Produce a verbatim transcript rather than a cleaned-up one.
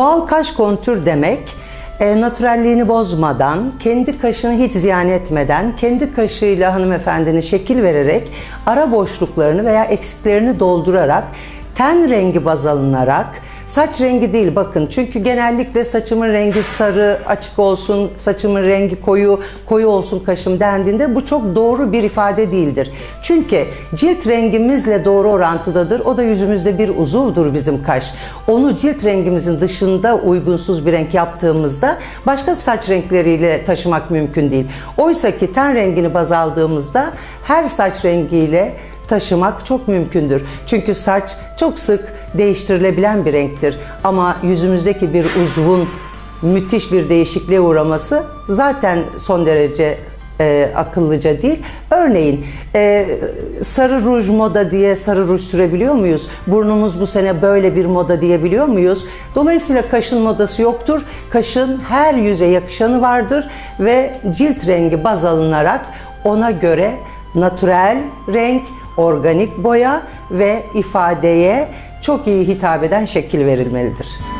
Doğal kaş kontür demek, e, natürelliğini bozmadan, kendi kaşını hiç ziyan etmeden, kendi kaşıyla hanımefendinin şekil vererek, ara boşluklarını veya eksiklerini doldurarak, ten rengi baz alınarak, saç rengi değil bakın, çünkü genellikle saçımın rengi sarı, açık olsun, saçımın rengi koyu, koyu olsun kaşım dendiğinde bu çok doğru bir ifade değildir. Çünkü cilt rengimizle doğru orantıdadır. O da yüzümüzde bir uzuvdur bizim kaş. Onu cilt rengimizin dışında uygunsuz bir renk yaptığımızda başka saç renkleriyle taşımak mümkün değil. Oysa ki ten rengini baz aldığımızda her saç rengiyle taşımak çok mümkündür. Çünkü saç çok sık değiştirilebilen bir renktir. Ama yüzümüzdeki bir uzvun müthiş bir değişikliğe uğraması zaten son derece e, akıllıca değil. Örneğin e, sarı ruj moda diye sarı ruj sürebiliyor muyuz? Burnumuz bu sene böyle bir moda diyebiliyor muyuz? Dolayısıyla kaşın modası yoktur. Kaşın her yüze yakışanı vardır ve cilt rengi baz alınarak ona göre natürel renk, organik boya ve ifadeye çok iyi hitap eden şekil verilmelidir.